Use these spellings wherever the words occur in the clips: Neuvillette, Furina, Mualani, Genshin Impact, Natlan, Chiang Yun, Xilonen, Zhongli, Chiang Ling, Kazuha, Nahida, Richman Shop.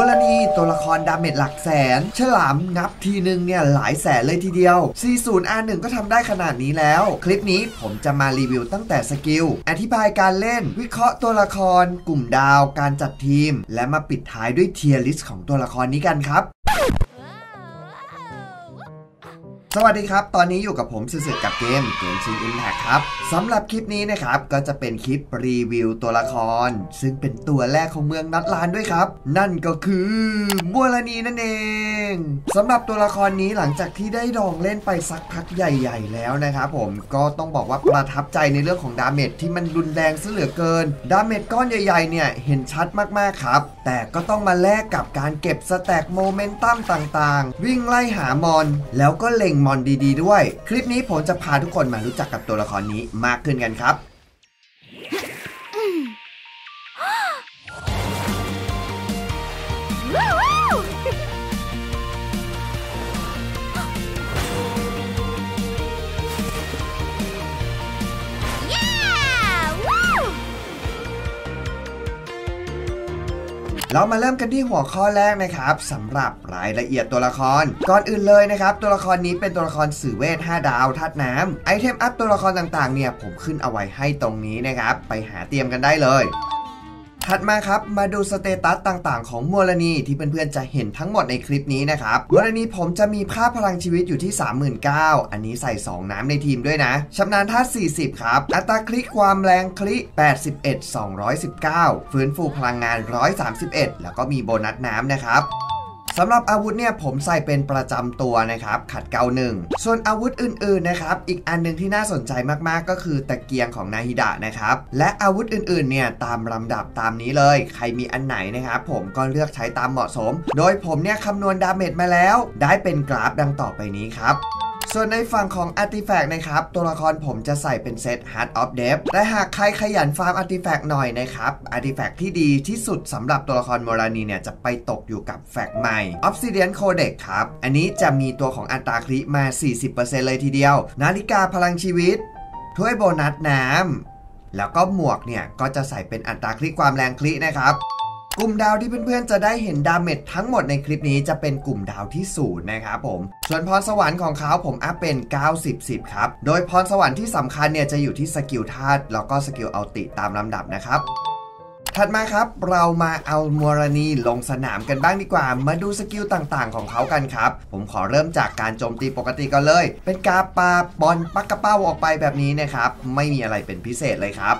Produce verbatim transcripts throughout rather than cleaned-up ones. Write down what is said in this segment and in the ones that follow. วลณีตัวละครดาเมจหลักแสนฉลามงับทีนึงเนี่ยหลายแสนเลยทีเดียว ซี ศูนย์ อาร์ หนึ่ง ก็ทำได้ขนาดนี้แล้วคลิปนี้ผมจะมารีวิวตั้งแต่สกิลอธิบายการเล่นวิเคราะห์ตัวละครกลุ่มดาวการจัดทีมและมาปิดท้ายด้วยเทียร์ลิสต์ของตัวละครนี้กันครับสวัสดีครับตอนนี้อยู่กับผมสื่อกับเกมเกมชินอิมแพคครับสำหรับคลิปนี้นะครับก็จะเป็นคลิปรีวิวตัวละครซึ่งเป็นตัวแรกของเมืองนัดลานด้วยครับนั่นก็คือบัวลณีนั่นเองสำหรับตัวละครนี้หลังจากที่ได้ลองเล่นไปสักพักใหญ่ๆแล้วนะครับผมก็ต้องบอกว่าประทับใจในเรื่องของดาเมจที่มันรุนแรงซะเหลือเกินดาเมจก้อนใหญ่ๆเนี่ยเห็นชัดมากๆครับแต่ก็ต้องมาแลกกับการเก็บสแต็กโมเมนตัมต่างๆวิ่งไล่หามอนแล้วก็เล็งมอนดีๆด้วยคลิปนี้ผมจะพาทุกคนมารู้จักกับตัวละครนี้มากขึ้นกันครับเรามาเริ่มกันที่หัวข้อแรกนะครับสำหรับรายละเอียดตัวละครก่อนอื่นเลยนะครับตัวละครนี้เป็นตัวละครสื่อเวทห้าดาวธาตุน้ำไอเทมอัพตัวละครต่างๆเนี่ยผมขึ้นเอาไว้ให้ตรงนี้นะครับไปหาเตรียมกันได้เลยถัดมาครับมาดูสเตตัสต่างๆของบัวลณีที่เพื่อนๆจะเห็นทั้งหมดในคลิปนี้นะครับบัวลณีผมจะมีค่าพลังชีวิตอยู่ที่ สามหมื่นเก้าพัน อันนี้ใส่สองน้ำในทีมด้วยนะชำนาญธาตุสี่สิบครับอัตราคลิกความแรงคลิแปดสิบเอ็ด สองร้อยสิบเก้าฟื้นฟูพลังงานหนึ่งร้อยสามสิบเอ็ดแล้วก็มีโบนัสน้ำนะครับสำหรับอาวุธเนี่ยผมใส่เป็นประจำตัวนะครับขัดเกลาหนึ่งส่วนอาวุธอื่นๆนะครับอีกอันหนึ่งที่น่าสนใจมากๆก็คือตะเกียงของนาฮิดะนะครับและอาวุธอื่นๆเนี่ยตามลำดับตามนี้เลยใครมีอันไหนนะครับผมก็เลือกใช้ตามเหมาะสมโดยผมเนี่ยคำนวณดาเมจมาแล้วได้เป็นกราฟดังต่อไปนี้ครับส่วนในฝั่งของอาร์ติแฟกต์นะครับตัวละครผมจะใส่เป็นเซต Heart of Death แต่หากใครขยันฟาร์มอาร์ติแฟกต์หน่อยนะครับอาร์ติแฟกต์ที่ดีที่สุดสำหรับตัวละครบัวลณีเนี่ยจะไปตกอยู่กับแฟกต์ใหม่ Obsidian Codex ครับอันนี้จะมีตัวของอัตราคริมา สี่สิบเปอร์เซ็นต์ เลยทีเดียวนาฬิกาพลังชีวิตถ้วยโบนัสน้ำแล้วก็หมวกเนี่ยก็จะใส่เป็นอัตราคริความแรงครินะครับกลุ่มดาวที่เพื่อนๆจะได้เห็นดาเมจทั้งหมดในคลิปนี้จะเป็นกลุ่มดาวที่ศูนย์นะครับผมส่วนพรสวรรค์ของเขาผมอัพเป็นเก้าสิบ สิบครับโดยพรสวรรค์ที่สำคัญเนี่ยจะอยู่ที่สกิลธาตุแล้วก็สกิลอัลติตามลำดับนะครับถัดมาครับเรามาเอาบัวลณีลงสนามกันบ้างดีกว่ามาดูสกิลต่างๆของเขากันครับผมขอเริ่มจากการโจมตีปกติก่อนเลยเป็นกาปาบอลปักกระเป้าออกไปแบบนี้นะครับไม่มีอะไรเป็นพิเศษเลยครับ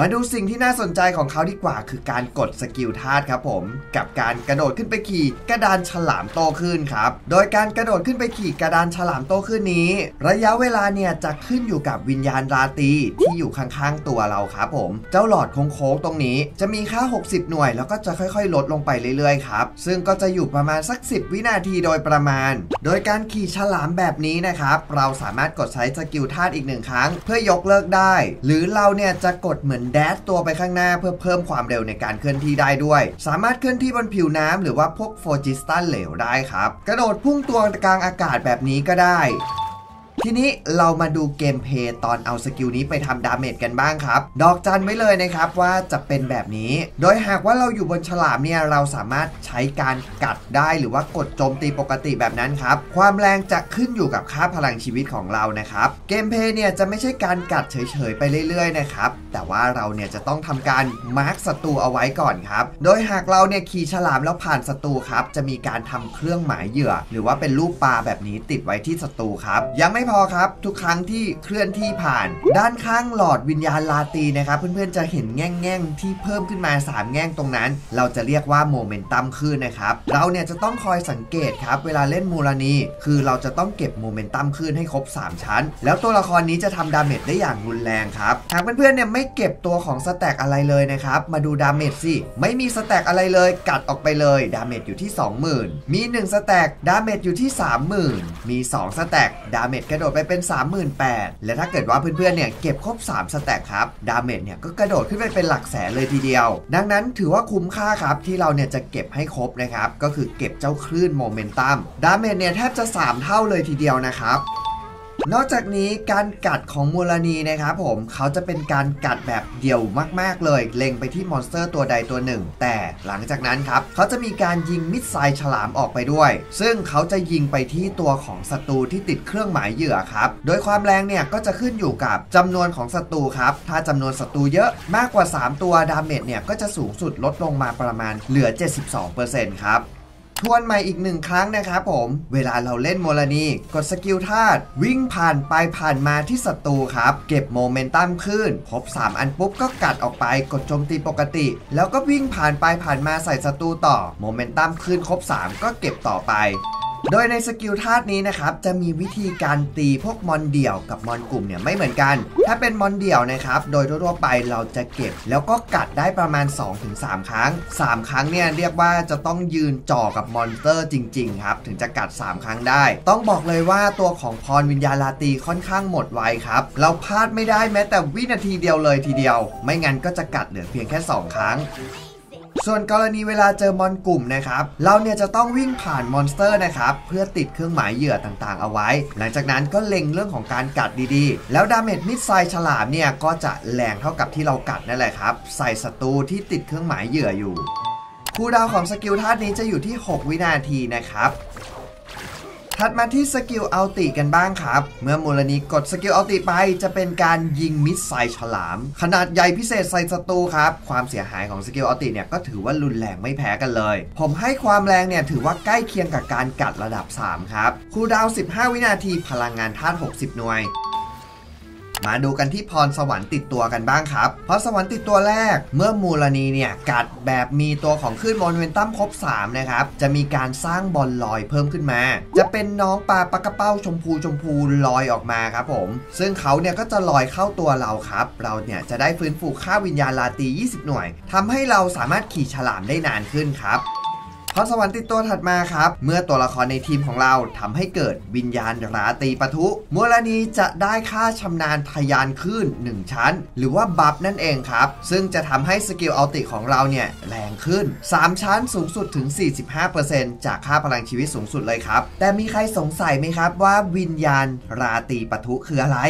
มาดูสิ่งที่น่าสนใจของเขาดีกว่าคือการกดสกิลธาตุครับผมกับการกระโดดขึ้นไปขี่กระดานฉลามโตขึ้นครับโดยการกระโดดขึ้นไปขี่กระดานฉลามโตขึ้นนี้ระยะเวลาเนี่ยจะขึ้นอยู่กับวิญญาณราตรีที่อยู่ข้างๆตัวเราครับผมเจ้าหลอดโค้งๆตรงนี้จะมีค่าหกสิบหน่วยแล้วก็จะค่อยๆลดลงไปเรื่อยๆครับซึ่งก็จะอยู่ประมาณสักสิบวินาทีโดยประมาณโดยการขี่ฉลามแบบนี้นะครับเราสามารถกดใช้สกิลธาตุอีกหนึ่งครั้งเพื่อยกเลิกได้หรือเราเนี่ยจะกดเหมือนแดชตัวไปข้างหน้าเพื่อเพิ่มความเร็วในการเคลื่อนที่ได้ด้วยสามารถเคลื่อนที่บนผิวน้ำหรือว่าพวกโฟจิสตันเหลวได้ครับกระโดดพุ่งตัวกลางอากาศแบบนี้ก็ได้ทีนี้เรามาดูเกมเพย์ตอนเอาสกิลนี้ไปทำดาเมจกันบ้างครับดอกจันไว้เลยนะครับว่าจะเป็นแบบนี้โดยหากว่าเราอยู่บนฉลามเนี่ยเราสามารถใช้การกัดได้หรือว่ากดโจมตีปกติแบบนั้นครับความแรงจะขึ้นอยู่กับค่าพลังชีวิตของเรานะครับเกมเพย์เนี่ยจะไม่ใช่การกัดเฉยๆไปเรื่อยๆนะครับแต่ว่าเราเนี่ยจะต้องทำการมาร์คศัตรูเอาไว้ก่อนครับโดยหากเราเนี่ยขี่ฉลามแล้วผ่านศัตรูครับจะมีการทำเครื่องหมายเหยื่อหรือว่าเป็นรูปปลาแบบนี้ติดไว้ที่ศัตรูครับยังไม่พอครับทุกครั้งที่เคลื่อนที่ผ่านด้านข้างหลอดวิญญาณราตรีนะครับเพื่อนๆจะเห็นแง่งๆที่เพิ่มขึ้นมาสามแง่งตรงนั้นเราจะเรียกว่าโมเมนตัมขึ้นนะครับเราเนี่ยจะต้องคอยสังเกตครับเวลาเล่นบัวลณีคือเราจะต้องเก็บโมเมนตัมขึ้นให้ครบสามชั้นแล้วตัวละครนี้จะทำดาเมจได้อย่างรุนแรงครับหากเพื่อนๆเนี่ยไม่เก็บตัวของสแต็กอะไรเลยนะครับมาดูดาเมจสิไม่มีสแต็กอะไรเลยกัดออกไปเลยดาเมจอยู่ที่ สองหมื่น มีหนึ่งสแต็กดาเมจอยู่ที่ สามหมื่น มีสองสแต็กดาเมจกระโดดไปเป็น สามหมื่นแปดพัน และถ้าเกิดว่าเพื่อนๆเนี่ยเก็บครบสามสแต็กครับดาเมจเนี่ยก็กระโดดขึ้นไปเป็นหลักแสนเลยทีเดียวดังนั้นถือว่าคุ้มค่าครับที่เราเนี่ยจะเก็บให้ครบนะครับก็คือเก็บเจ้าคลื่นโมเมนตัมดาเมจเนี่ยแทบจะสามเท่าเลยทีเดียวนะครับ นอกจากนี้การกัดของมูลานีนะครับผมเขาจะเป็นการกัดแบบเดี่ยวมากๆเลยเล็งไปที่มอนสเตอร์ตัวใดตัวหนึ่งแต่หลังจากนั้นครับเขาจะมีการยิงมิสไซล์ฉลามออกไปด้วยซึ่งเขาจะยิงไปที่ตัวของศัตรูที่ติดเครื่องหมายเหยื่อครับโดยความแรงเนี่ยก็จะขึ้นอยู่กับจำนวนของศัตรูครับถ้าจำนวนศัตรูเยอะมากกว่าสามตัวดาเมจเนี่ยก็จะสูงสุดลดลงมาประมาณเหลือ เจ็ดสิบสองเปอร์เซ็นต์ ครับทวนใหม่อีกหนึ่งครั้งนะครับผมเวลาเราเล่นมูลานีกดสกิลธาตุวิ่งผ่านไปผ่านมาที่ศัตรูครับเก็บโมเมนตัมขึ้นครบสามอันปุ๊บก็กัดออกไปกดโจมตีปกติแล้วก็วิ่งผ่านไปผ่านมาใส่ศัตรูต่อโมเมนตัมขึ้นครบสามก็เก็บต่อไปโดยในสกิลธาตุนี้นะครับจะมีวิธีการตีพวกมอนเดี่ยวกับมอนกลุ่มเนี่ยไม่เหมือนกันถ้าเป็นมอนเดี่ยวนะครับโดยทั่วๆไปเราจะเก็บแล้วก็กัดได้ประมาณ สองถึงสาม ครั้งสามครั้งเนี่ยเรียกว่าจะต้องยืนจ่อกับมอนสเตอร์จริงๆครับถึงจะกัดสามครั้งได้ต้องบอกเลยว่าตัวของพรวิญญาณราตรีค่อนข้างหมดไวครับเราพลาดไม่ได้แม้แต่วินาทีเดียวเลยทีเดียวไม่งั้นก็จะกัดเหลือเพียงแค่สองครั้งส่วนกรณีเวลาเจอมอนกลุ่มนะครับเราเนี่ยจะต้องวิ่งผ่านมอนสเตอร์นะครับเพื่อติดเครื่องหมายเหยื่อต่างๆเอาไว้หลังจากนั้นก็เล็งเรื่องของการกัดดีๆแล้วดาเมจมิดไซล์ฉลามเนี่ยก็จะแรงเท่ากับที่เรากัดนั่นแหละครับใส่ศัตรูที่ติดเครื่องหมายเหยื่ออยู่คูลดาวน์ของสกิลธาตุนี้จะอยู่ที่หกวินาทีนะครับถัดมาที่สกิลอัลติกันบ้างครับเมื่อมูลานีกดสกิลอัลติไปจะเป็นการยิงมิสไซล์ฉลามขนาดใหญ่พิเศษใส่ศัตรูครับความเสียหายของสกิลอัลติเนี่ยก็ถือว่ารุนแรงไม่แพ้กันเลยผมให้ความแรงเนี่ยถือว่าใกล้เคียงกับการกัดระดับสามครับคูลดาวน์สิบห้าวินาทีพลังงานธาตุหกสิบหน่วยมาดูกันที่พรสวรรค์ติดตัวกันบ้างครับพรสวรรค์ติดตัวแรกเมื่อมูลานีเนี่ยกัดแบบมีตัวของคลื่นโมเมนตัมครบสามนะครับจะมีการสร้างบอลลอยเพิ่มขึ้นมาจะเป็นน้องปลาปลากระเป้าชมพูชมพูลอยออกมาครับผมซึ่งเขาเนี่ยก็จะลอยเข้าตัวเราครับเราเนี่ยจะได้ฟื้นฟูค่าวิญญาณราตรียี่สิบหน่วยทำให้เราสามารถขี่ฉลามได้นานขึ้นครับพรสวรรค์ติดตัวถัดมาครับเมื่อตัวละครในทีมของเราทำให้เกิดวิญญาณราตรีปะทุมูลานีจะได้ค่าชำนาญทะยานคลื่นหนึ่งชั้นหรือว่าบัฟนั่นเองครับซึ่งจะทำให้สกิลอัลติของเราเนี่ยแรงขึ้นสามชั้นสูงสุดถึง สี่สิบห้าเปอร์เซ็นต์ จากค่าพลังชีวิตสูงสุดเลยครับแต่มีใครสงสัยไหมครับว่าวิญญาณราตรีปะทุคืออะไร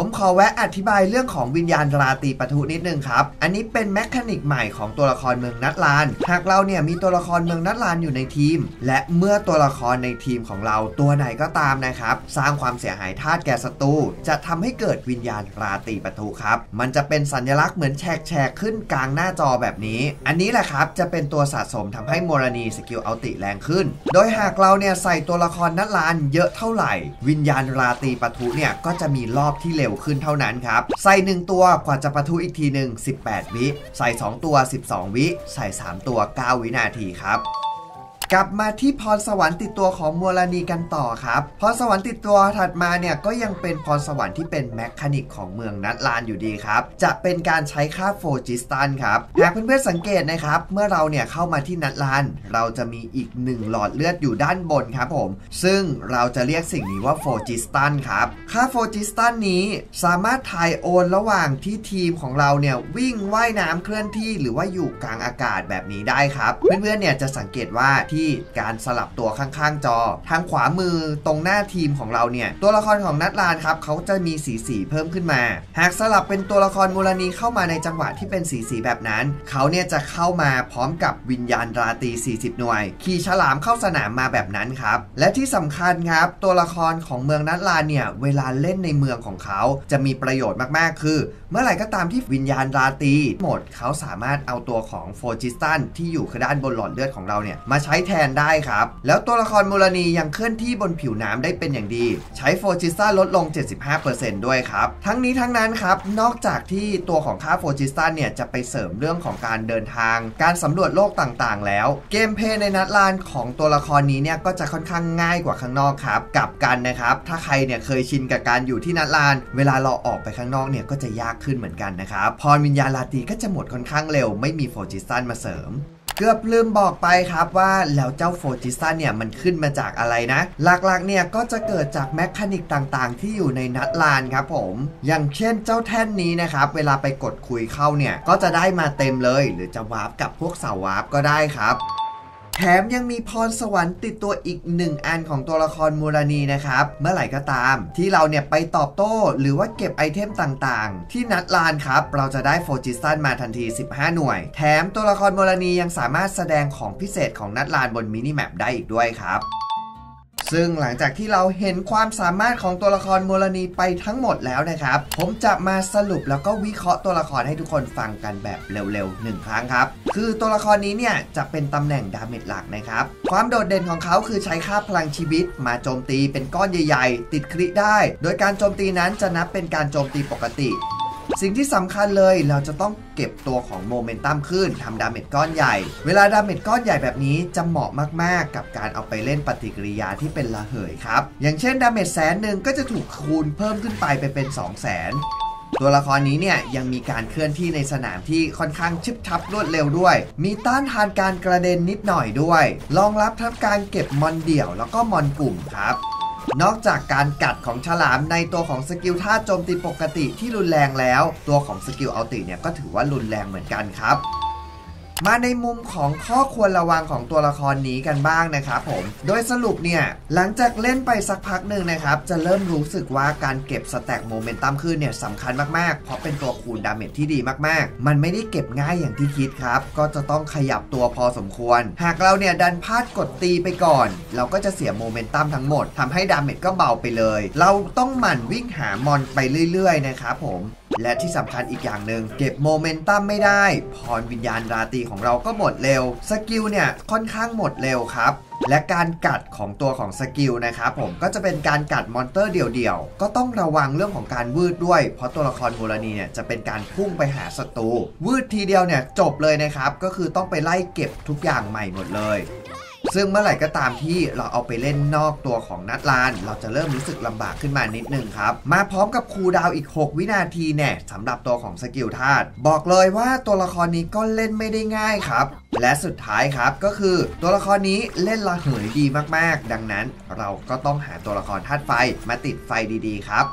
ผมขอแวะอธิบายเรื่องของวิญญาณราตรีปะทุนิดนึงครับอันนี้เป็นแมคานิกใหม่ของตัวละครเมืองนัทลานหากเราเนี่ยมีตัวละครเมืองนัทลานอยู่ในทีมและเมื่อตัวละครในทีมของเราตัวไหนก็ตามนะครับสร้างความเสียหายธาตุแก่ศัตรูจะทำให้เกิดวิญญาณราตรีปะทุครับมันจะเป็นสัญลักษณ์เหมือนแฉกแฉกขึ้นกลางหน้าจอแบบนี้อันนี้แหละครับจะเป็นตัวสะสมทำให้มูลานีสกิลอัลติแรงขึ้นโดยหากเราเนี่ยใส่ตัวละครนัทลานเยอะเท่าไหร่วิญญาณราตรีปะทุเนี่ยก็จะมีรอบที่เร็วขึ้นเท่านั้นครับใส่หนึ่งตัวกว่าจะปะทุอีกทีหนึ่งสิบแปดวิใส่สองตัวสิบสองวิใส่สามตัวเก้าวินาทีครับกลับมาที่พรสวรรค์ติดตัวของมูลานีกันต่อครับพรสวรรค์ติดตัวถัดมาเนี่ยก็ยังเป็นพรสวรรค์ที่เป็นแมคานิกของเมืองนัทลานอยู่ดีครับจะเป็นการใช้ค่าโฟจิสตันครับหากเพื่อนๆสังเกตนะครับเมื่อเราเนี่ยเข้ามาที่นัทลานเราจะมีอีกหนึ่งหลอดเลือดอยู่ด้านบนครับผมซึ่งเราจะเรียกสิ่งนี้ว่าโฟจิสตันครับค่าโฟจิสตันนี้สามารถถ่ายโอนระหว่างที่ทีมของเราเนี่ยวิ่งว่ายน้ำเคลื่อนที่หรือว่าอยู่กลางอากาศแบบนี้ได้ครับเพื่อนๆเนี่ยจะสังเกตว่าที่การสลับตัวข้างๆจอทางขวามือตรงหน้าทีมของเราเนี่ยตัวละครของนัทลานครับเขาจะมีสีสีเพิ่มขึ้นมาหากสลับเป็นตัวละครมูลานีเข้ามาในจังหวะที่เป็นสีสีแบบนั้นเขาเนี่ยจะเข้ามาพร้อมกับวิญญาณราตรีสี่สิบหน่วยขี่ฉลามเข้าสนามมาแบบนั้นครับและที่สำคัญครับตัวละครของเมืองนัทลานเนี่ยเวลาเล่นในเมืองของเขาจะมีประโยชน์มากๆคือเมื่อไหร่ก็ตามที่วิญญาณราตรีหมดเขาสามารถเอาตัวของโฟจิสตันที่อยู่ด้านบนหลอดเลือดของเราเนี่ยมาใช้แทนได้ครับแล้วตัวละครมูลานียังเคลื่อนที่บนผิวน้ำได้เป็นอย่างดีใช้โฟจิสตันลดลง เจ็ดสิบห้าเปอร์เซ็นต์ ด้วยครับทั้งนี้ทั้งนั้นครับนอกจากที่ตัวของค่าโฟจิสตันเนี่ยจะไปเสริมเรื่องของการเดินทางการสำรวจโลกต่างๆแล้วเกมเพลย์ในนัทลานของตัวละครนี้เนี่ยก็จะค่อนข้างง่ายกว่าข้างนอกครับกลับกันนะครับถ้าใครเนี่ยเคยชินกับการอยู่ที่นัทลานเวลาเราออกไปข้างนอกเนี่ยก็จะยากขึ้นเหมือนกันนะครับพรวิญญาณราตรีก็จะหมดค่อนข้างเร็วไม่มีโฟจิสตันมาเสริมเกือบลืมบอกไปครับว่าแล้วเจ้าโฟจิสตันเนี่ยมันขึ้นมาจากอะไรนะหลักๆเนี่ยก็จะเกิดจากแมคานิกต่างๆที่อยู่ในนัทลานครับผมอย่างเช่นเจ้าแท่นนี้นะครับเวลาไปกดคุยเข้าเนี่ยก็จะได้มาเต็มเลยหรือจะวาร์ปกับพวกเสาวาร์ปก็ได้ครับ แถมยังมีพรสวรรค์ติดตัวอีกหนึ่งอันของตัวละครมูรานีนะครับเมื่อไหร่ก็ตามที่เราเนี่ยไปตอบโต้หรือว่าเก็บไอเทมต่างๆที่นัดลานครับเราจะได้โฟจิสตันมาทันทีสิบห้าหน่วยแถมตัวละครมูรานียังสามารถแสดงของพิเศษของนัดลานบนมินิแมปได้อีกด้วยครับซึ่งหลังจากที่เราเห็นความสามารถของตัวละครมูรานีไปทั้งหมดแล้วนะครับผมจะมาสรุปแล้วก็วิเคราะห์ตัวละครให้ทุกคนฟังกันแบบเร็วๆหนึ่งครั้งครับคือตัวละครนี้เนี่ยจะเป็นตำแหน่งดาเมจหลักนะครับความโดดเด่นของเขาคือใช้ค่าพลังชีวิตมาโจมตีเป็นก้อนใหญ่ๆติดคริได้โดยการโจมตีนั้นจะนับเป็นการโจมตีปกติสิ่งที่สำคัญเลยเราจะต้องเก็บตัวของโมเมนตัมขึ้นทำดาเมจก้อนใหญ่เวลาดาเมจก้อนใหญ่แบบนี้จะเหมาะมากๆกับการเอาไปเล่นปฏิกิริยาที่เป็นระเหยครับอย่างเช่นดาเมจแสนหนึ่งก็จะถูกคูณเพิ่มขึ้นไปไปเป็นสองแสนตัวละครนี้เนี่ยยังมีการเคลื่อนที่ในสนามที่ค่อนข้างชิบชับรวดเร็วด้วยมีต้านทานการกระเด็นนิดหน่อยด้วยรองรับทั้งการเก็บมอนเดี่ยวแล้วก็มอนกลุ่มครับนอกจากการกัดของฉลามในตัวของสกิลท่าโจมตีปกติที่รุนแรงแล้วตัวของสกิลอัลติเนี่ยก็ถือว่ารุนแรงเหมือนกันครับมาในมุมของข้อควรระวังของตัวละครนี้กันบ้างนะครับผมโดยสรุปเนี่ยหลังจากเล่นไปสักพักหนึ่งนะครับจะเริ่มรู้สึกว่าการเก็บสแต็กโมเมนตัมขึ้นเนี่ยสำคัญมากๆเพราะเป็นตัวคูณดาเมจที่ดีมากๆมันไม่ได้เก็บง่ายอย่างที่คิดครับก็จะต้องขยับตัวพอสมควรหากเราเนี่ยดันพลาดกดตีไปก่อนเราก็จะเสียโมเมนตัมทั้งหมดทำให้ดาเมจก็เบาไปเลยเราต้องหมั่นวิ่งหามอนไปเรื่อยๆนะครับผมและที่สำคัญอีกอย่างหนึ่งเก็บโมเมนตัมไม่ได้พรวิญญาณราตรีของเราก็หมดเร็วสกิลเนี่ยค่อนข้างหมดเร็วครับและการกัดของตัวของสกิลนะครับผมก็จะเป็นการกัดมอนเตอร์เดี่ยวๆก็ต้องระวังเรื่องของการวืดด้วยเพราะตัวละครมูรานีเนี่ยจะเป็นการพุ่งไปหาศัตรูวืดทีเดียวเนี่ยจบเลยนะครับก็คือต้องไปไล่เก็บทุกอย่างใหม่หมดเลยซึ่งเมื่อไหร่ก็ตามที่เราเอาไปเล่นนอกตัวของนัดลานเราจะเริ่มรู้สึกลำบากขึ้นมานิดนึงครับมาพร้อมกับคูลดาวน์อีกหกวินาทีแน่สำหรับตัวของสกิลธาตุบอกเลยว่าตัวละครนี้ก็เล่นไม่ได้ง่ายครับและสุดท้ายครับก็คือตัวละครนี้เล่นระเหยดีมากๆดังนั้นเราก็ต้องหาตัวละครธาตุไฟมาติดไฟดีๆครับ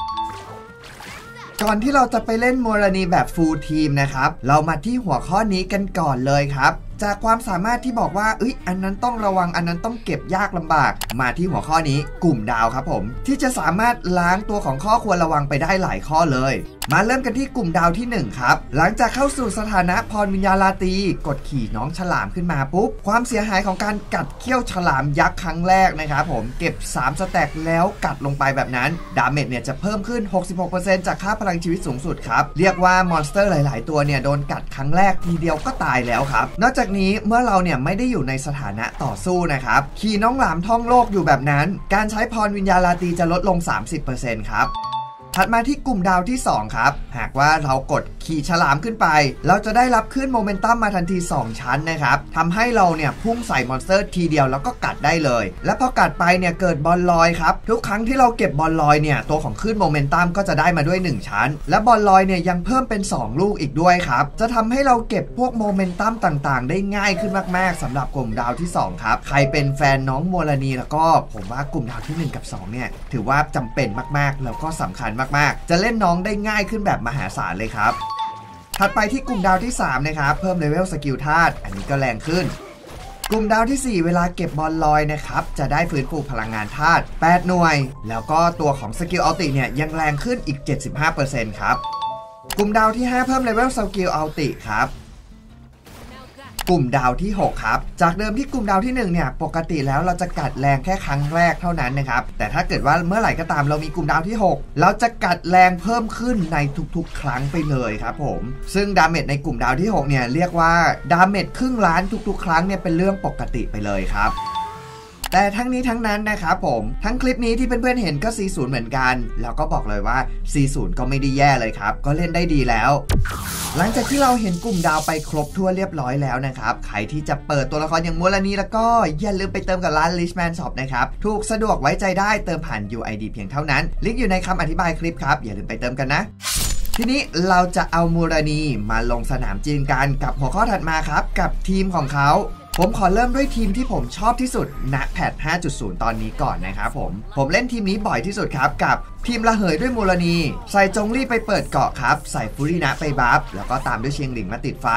ก่อนที่เราจะไปเล่นมูรานีแบบฟูลทีมนะครับเรามาที่หัวข้อนี้กันก่อนเลยครับจากความสามารถที่บอกว่าเอ้ยอันนั้นต้องระวังอันนั้นต้องเก็บยากลำบากมาที่หัวข้อนี้กลุ่มดาวครับผมที่จะสามารถล้างตัวของข้อควรระวังไปได้หลายข้อเลยมาเริ่มกันที่กลุ่มดาวที่หนึ่งครับหลังจากเข้าสู่สถานะพรวิญญาราตรีกดขี่น้องฉลามขึ้นมาปุ๊บความเสียหายของการกัดเขี้ยวฉลามยักษ์ครั้งแรกนะครับผมเก็บสามสแต็กแล้วกัดลงไปแบบนั้นดาเมจเนี่ยจะเพิ่มขึ้น หกสิบหกเปอร์เซ็นต์ จากค่าพลังชีวิตสูงสุดครับเรียกว่ามอนสเตอร์หลายๆตัวเนี่ยโดนกัดครั้งแรกทีเดียวก็ตายแล้วครับนอกจากนี้เมื่อเราเนี่ยไม่ได้อยู่ในสถานะต่อสู้นะครับขี่น้องหลามท่องโลกอยู่แบบนั้นการใช้พรวิญญาราตรีจะลดลง สามสิบเปอร์เซ็นต์ ครับถัดมาที่กลุ่มดาวที่สองครับหากว่าเรากดขี่ฉลามขึ้นไปเราจะได้รับขึ้นโมเมนตัมมาทันทีสองชั้นนะครับทำให้เราเนี่ยพุ่งใส่มอนสเตอร์ทีเดียวแล้วก็กัดได้เลยและพอกัดไปเนี่ยเกิดบอลลอยครับทุกครั้งที่เราเก็บบอลลอยเนี่ยตัวของขึ้นโมเมนตัมก็จะได้มาด้วยหนึ่งชั้นและบอลลอยเนี่ยยังเพิ่มเป็นสองลูกอีกด้วยครับจะทำให้เราเก็บพวกโมเมนตัมต่างๆได้ง่ายขึ้นมากๆสำหรับกลุ่มดาวที่สองครับใครเป็นแฟนน้องมูรานีแล้วก็ผมว่ากลุ่มดาวที่หนึ่งกับสองเนี่ยถือว่าจำเป็นมากๆแล้วก็สำคัญมากๆจะเล่นน้องได้ง่ายขึ้นแบบมหาศาลเลยครับถัดไปที่กลุ่มดาวที่สามนะครับเพิ่มเลเวลสกิลธาตุอันนี้ก็แรงขึ้นกลุ่มดาวที่สี่เวลาเก็บบอลลอยนะครับจะได้ฟื้นฟูพลังงานธาตุแปดหน่วยแล้วก็ตัวของสกิลอัลติเนี่ยยังแรงขึ้นอีก เจ็ดสิบห้าเปอร์เซ็นต์ ครับกลุ่มดาวที่ห้าเพิ่มเลเวลสกิลอัลติครับกลุ่มดาวที่หกครับจากเดิมที่กลุ่มดาวที่หนึ่งเนี่ยปกติแล้วเราจะกัดแรงแค่ครั้งแรกเท่านั้นนะครับแต่ถ้าเกิดว่าเมื่อไหร่ก็ตามเรามีกลุ่มดาวที่หกเราจะกัดแรงเพิ่มขึ้นในทุกๆครั้งไปเลยครับผมซึ่งดาเมจในกลุ่มดาวที่หกเนี่ยเรียกว่าดาเมจครึ่งล้านทุกๆครั้งเนี่ยเป็นเรื่องปกติไปเลยครับแต่ทั้งนี้ทั้งนั้นนะครับผมทั้งคลิปนี้ที่เพื่อนๆเห็นก็ ซี ศูนย์ เหมือนกันแล้วก็บอกเลยว่า ซี ศูนย์ ก็ไม่ได้แย่เลยครับก็เล่นได้ดีแล้วหลังจากที่เราเห็นกลุ่มดาวไปครบทั่วเรียบร้อยแล้วนะครับใครที่จะเปิดตัวละครอย่างมูรานีแล้วก็อย่าลืมไปเติมกับร้าน Richman Shop นะครับถูกสะดวกไว้ใจได้เติมผ่าน ยู ไอ ดี เพียงเท่านั้นลิงก์อยู่ในคำอธิบายคลิปครับอย่าลืมไปเติมกันนะทีนี้เราจะเอามูรานีมาลงสนามจริงกันกับหัวข้อถัดมาครับกับทีมของเขาผมขอเริ่มด้วยทีมที่ผมชอบที่สุดณแพท ห้าจุดศูนย์ ตอนนี้ก่อนนะครับผมผมเล่นทีมนี้บ่อยที่สุดครับกับทีมระเหยด้วยมูรานีใส่จงลี่ไปเปิดเกาะครับใส่ฟูรินะไปบัฟแล้วก็ตามด้วยเชียงหลิงมาติดไฟ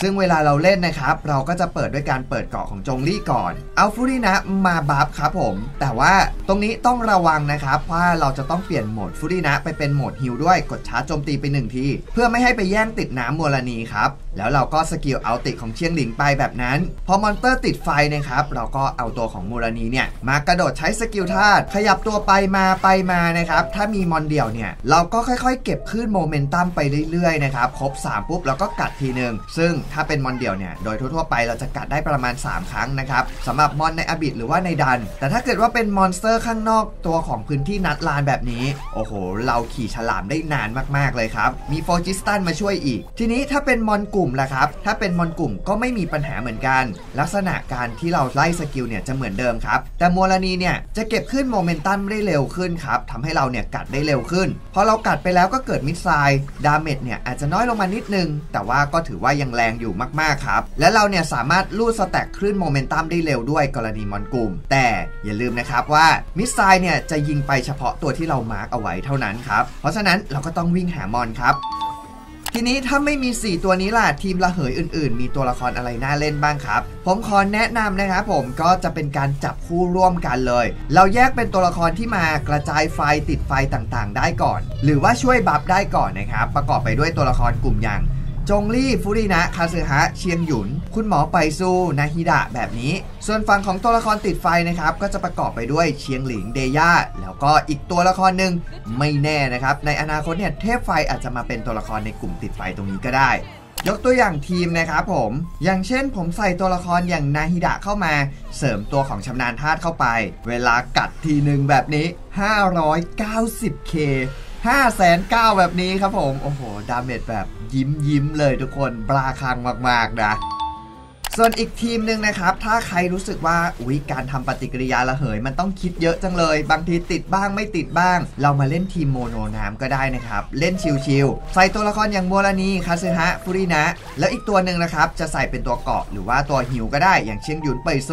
ซึ่งเวลาเราเล่นนะครับเราก็จะเปิดด้วยการเปิดเกาะของจงลี่ก่อนเอาฟูรินะมาบัฟครับผมแต่ว่าตรงนี้ต้องระวังนะครับว่าเราจะต้องเปลี่ยนโหมดฟูรินะไปเป็นโหมดฮิลด้วยกดชาร์จโจมตีไปหนึ่งทีเพื่อไม่ให้ไปแย่งติดน้ำมัวลานีครับแล้วเราก็สกิลเอาติของเชียงหลิงไปแบบนั้นพอมอนเตอร์ติดไฟนะครับเราก็เอาตัวของมูลานีเนี่ยมากระโดดใช้สกิลธาตุขยับตัวไปมาไปมานะครับถ้ามีมอนเดี่ยวเนี่ยเราก็ค่อยๆเก็บขึ้นโมเมนตัมไปเรื่อยๆนะครับครบสามปุ๊บเราก็กัดทีนึงซึ่งถ้าเป็นมอนเดี่ยวเนี่ยโดยทั่วๆไปเราจะกัดได้ประมาณสามครั้งนะครับสำหรับมอนในอบิดหรือว่าในดันแต่ถ้าเกิดว่าเป็นมอนสเตอร์ข้างนอกตัวของพื้นที่นัดลานแบบนี้โอ้โหเราขี่ฉลามได้นานมากๆเลยครับมีโฟจิสตันมาช่วยอีกทีนี้ถ้าเป็นมอนกลุ่มล่ะครับถ้าเป็นมอนกลุ่มก็ไม่มีปัญหาเหมือนกันลักษณะการที่เราไล่สกิลเนี่ยจะเหมือนเดิมครับแต่มัวลานีเนี่ยจะเก็บขึ้นโมเมนตัมได้เร็วขึ้นครับทำให้เราเนี่ยกัดได้เร็วขึ้นพอเรากัดไปแล้วก็เกิดมิสไซล์ดาเมจเนี่ยอาจจะน้อยลงมานิดนึงแต่ว่าก็ถือว่ายังแรงอยู่มากๆครับและเราเนี่ยสามารถลูดสแต็กคลื่นโมเมนตัมได้เร็วด้วยกรณีมอนกลุ่มแต่อย่าลืมนะครับว่ามิสไซล์เนี่ยจะยิงไปเฉพาะตัวที่เรามาร์กเอาไว้เท่านั้นครับเพราะฉะนั้นเราก็ต้องวิ่งหามอนครับทีนี้ถ้าไม่มีสี่ตัวนี้ล่ะทีมระเหยอื่นๆมีตัวละครอะไรน่าเล่นบ้างครับผมขอแนะนำนะครับผมก็จะเป็นการจับคู่ร่วมกันเลยเราแยกเป็นตัวละครที่มากระจายไฟติดไฟต่างๆได้ก่อนหรือว่าช่วยบัฟได้ก่อนนะครับประกอบไปด้วยตัวละครกลุ่มอย่างจงลี่ฟูรินะคาซึฮะเชียงหยุนคุณหมอไปซูนาฮิดะแบบนี้ส่วนฝั่งของตัวละครติดไฟนะครับก็จะประกอบไปด้วยเชียงหลิงเดย่าแล้วก็อีกตัวละครหนึ่งไม่แน่นะครับในอนาคตเนี่ยเทพไฟอาจจะมาเป็นตัวละครในกลุ่มติดไฟตรงนี้ก็ได้ยกตัวอย่างทีมนะครับผมอย่างเช่นผมใส่ตัวละครอย่างนาฮิดะเข้ามาเสริมตัวของชำนาญธาตุเข้าไปเวลากัดทีหนึ่งแบบนี้ ห้าร้อยเก้าสิบเคห้าแสนเก้าหมื่น แบบนี้ครับผมโอ้โหดาเมจแบบยิ้มยิ้มเลยทุกคนปลาคังมากๆนะส่วนอีกทีมหนึ่งนะครับถ้าใครรู้สึกว่าอุ๊ยการทำปฏิกิริยาระเหยมันต้องคิดเยอะจังเลยบางทีติดบ้างไม่ติดบ้างเรามาเล่นทีมโมโนน้ำก็ได้นะครับเล่นชิลๆใส่ตัวละครอย่างโมลานีคาซึฮะฟูรินะแล้วอีกตัวหนึ่งนะครับจะใส่เป็นตัวเกาะหรือว่าตัวหิวก็ได้อย่างเชียงหยุนเปยโซ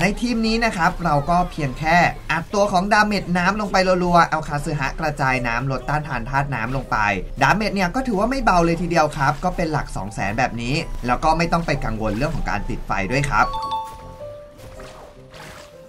ในทีมนี้นะครับเราก็เพียงแค่อัดตัวของดาเมจน้ำลงไปรัวๆเอาคาซึฮะกระจายน้ำลดต้านทานธาตุน้ำลงไปดาเมจเนี่ยก็ถือว่าไม่เบาเลยทีเดียวครับก็เป็นหลักสองแสนแบบนี้แล้วก็ไม่ต้องไปกังวลเรื่องของการติดไฟด้วยครับ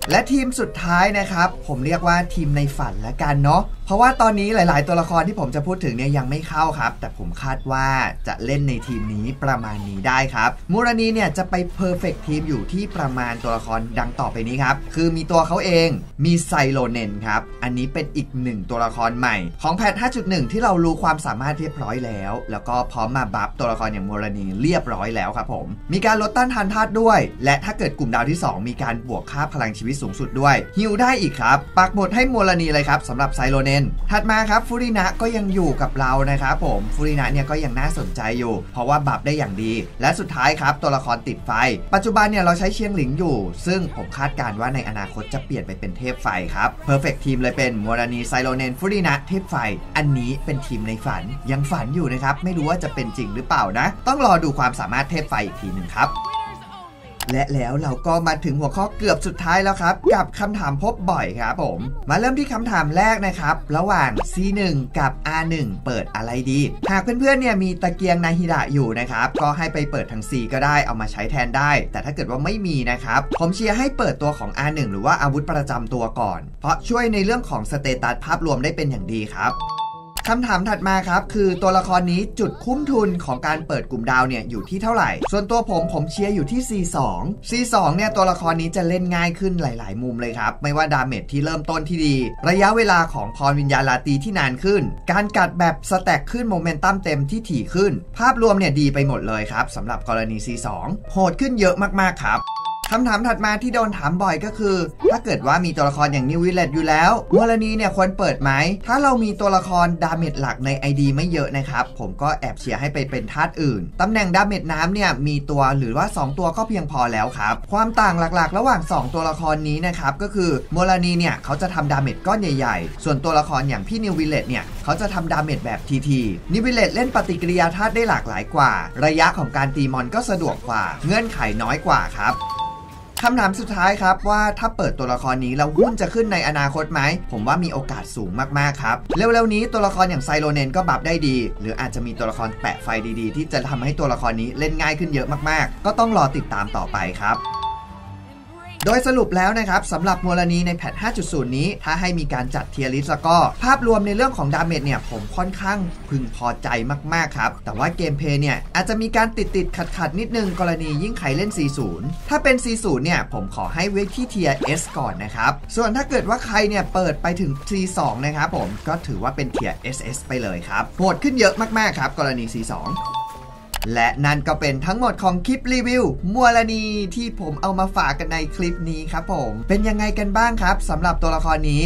และทีมสุดท้ายนะครับผมเรียกว่าทีมในฝันละกันเนาะเพราะว่าตอนนี้หลายๆตัวละครที่ผมจะพูดถึงเนี่ยยังไม่เข้าครับแต่ผมคาดว่าจะเล่นในทีมนี้ประมาณนี้ได้ครับมูรานีเนี่ยจะไปเพอร์เฟกต์ทีมอยู่ที่ประมาณตัวละครดังต่อไปนี้ครับคือมีตัวเขาเองมีไซโลเนนครับอันนี้เป็นอีกหนึ่งตัวละครใหม่ของแพท ห้าจุดหนึ่ง ที่เรารู้ความสามารถเรียบร้อยแล้วแล้วก็พร้อมมาบัฟตัวละครอย่างมูรานีเรียบร้อยแล้วครับผมมีการลดต้านทานธาตุด้วยและถ้าเกิดกลุ่มดาวที่สองมีการบวกค่าพลังชีวิตสูงสุดด้วยฮิลได้อีกครับปักหมุดให้มูรานีเลยครับสำหรับไซโลเนนถัดมาครับฟูรินะก็ยังอยู่กับเรานะครับผมฟูรินะเนี่ยก็ยังน่าสนใจอยู่เพราะว่าบัฟได้อย่างดีและสุดท้ายครับตัวละครติดไฟปัจจุบันเนี่ยเราใช้เชียงหลิงอยู่ซึ่งผมคาดการณ์ว่าในอนาคตจะเปลี่ยนไปเป็นเทพไฟครับเพอร์เฟกต์ทีมเลยเป็นมูรานีไซโลเนนฟูรินะเทพไฟอันนี้เป็นทีมในฝันยังฝันอยู่นะครับไม่รู้ว่าจะเป็นจริงหรือเปล่านะต้องรอดูความสามารถเทพไฟอีกทีหนึ่งครับและแล้วเราก็มาถึงหัวข้อเกือบสุดท้ายแล้วครับกับคำถามพบบ่อยครับผมมาเริ่มที่คำถามแรกนะครับระหว่าง ซี หนึ่ง กับ อาร์ หนึ่ง เปิดอะไรดีหากเพื่อนๆเนี่ยมีตะเกียงนาฮิดะอยู่นะครับก็ให้ไปเปิดทาง C ก็ได้เอามาใช้แทนได้แต่ถ้าเกิดว่าไม่มีนะครับผมเชียร์ให้เปิดตัวของ อาร์ หนึ่ง หรือว่าอาวุธประจำตัวก่อนเพราะช่วยในเรื่องของสเตตัสภาพรวมได้เป็นอย่างดีครับคำถามถัดมาครับคือตัวละครนี้จุดคุ้มทุนของการเปิดกลุ่มดาวเนี่ยอยู่ที่เท่าไหร่ส่วนตัวผมผมเชียร์อยู่ที่ ซี สอง ซี สอง เนี่ยตัวละครนี้จะเล่นง่ายขึ้นหลายๆมุมเลยครับไม่ว่าดาเมจที่เริ่มต้นที่ดีระยะเวลาของพรวิญญาณราตรีที่นานขึ้นการกัดแบบสแต็กขึ้นโมเมนตัมเต็มที่ถี่ขึ้นภาพรวมเนี่ยดีไปหมดเลยครับสำหรับกรณี ซี สอง โหดขึ้นเยอะมากๆครับคำถามถัดมาที่โดนถามบ่อยก็คือถ้าเกิดว่ามีตัวละครอย่างนิววิลเลตอยู่แล้วมูลานีเนี่ยควรเปิดไหมถ้าเรามีตัวละครดาเมจหลักใน ไอ ดี ไม่เยอะนะครับผมก็แอบเชียร์ให้ไปเป็นธาตุอื่นตำแหน่งดาเมจน้ำเนี่ยมีตัวหรือว่าสองตัวก็เพียงพอแล้วครับความต่างหลักๆระหว่างสองตัวละครนี้นะครับก็คือมูลานีเนี่ยเขาจะทำดาเมจก้อนใหญ่ๆส่วนตัวละครอย่างพี่นิววิลเลตเนี่ยเขาจะทำดาเมจแบบทีทีนิววิลเลตเล่นปฏิกิริยาธาตุได้หลากหลายกว่าระยะของการตีมอนก็สะดวกกว่าเงื่อนไขน้อยกว่าครับ คำถามสุดท้ายครับว่าถ้าเปิดตัวละครนี้แล้วหุ้นจะขึ้นในอนาคตไหมผมว่ามีโอกาสสูงมากๆครับเร็วๆนี้ตัวละครอย่างไซโลเนนก็บัฟได้ดีหรืออาจจะมีตัวละครแปะไฟดีๆที่จะทำให้ตัวละครนี้เล่นง่ายขึ้นเยอะมากๆก็ต้องรอติดตามต่อไปครับโดยสรุปแล้วนะครับสำหรับมัวลานีในแพท ห้าจุดศูนย์ นี้ถ้าให้มีการจัดเทียร์ลิสต์แล้วก็ภาพรวมในเรื่องของดาเมจเนี่ยผมค่อนข้างพึงพอใจมากๆครับแต่ว่าเกมเพลย์เนี่ยอาจจะมีการติดติดขัดขัดนิดนึงกรณียิ่งใครเล่น สี่สิบ ถ้าเป็น สี่สิบ เนี่ยผมขอให้ไว้ที่เทียร์ S ก่อนนะครับส่วนถ้าเกิดว่าใครเนี่ยเปิดไปถึง สี่สิบสอง นะครับผมก็ถือว่าเป็นเทียร์ เอส เอส ไปเลยครับโหดขึ้นเยอะมากๆครับกรณี สี่สิบสองและนั่นก็เป็นทั้งหมดของคลิปรีวิวมัวลานีที่ผมเอามาฝากกันในคลิปนี้ครับผมเป็นยังไงกันบ้างครับสำหรับตัวละครนี้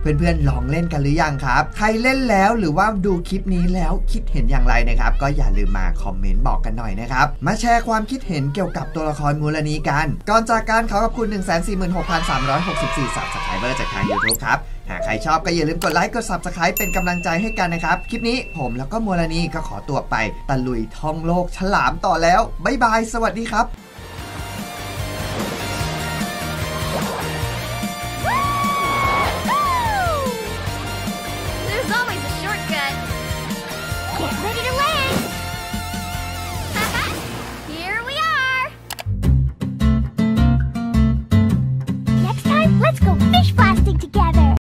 เพื่อนๆลองเล่นกันหรือยังครับใครเล่นแล้วหรือว่าดูคลิปนี้แล้วคิดเห็นอย่างไรนะครับก็อย่าลืมมาคอมเมนต์บอกกันหน่อยนะครับมาแชร์ความคิดเห็นเกี่ยวกับตัวละครมูลานีกันก่อนจากการขอขอบคุณ หนึ่งแสนสี่หมื่นหกพันสามร้อยหกสิบสี่ Subscriber จากทาง YouTube ครับหากใครชอบก็อย่าลืมกดไลค์กด Subscribe เป็นกำลังใจให้กันนะครับคลิปนี้ผมแล้วก็มัวลานีก็ขอตัวไปตะลุยท่องโลกฉลามต่อแล้วบ๊ายบายสวัสดีครับLet's go fish.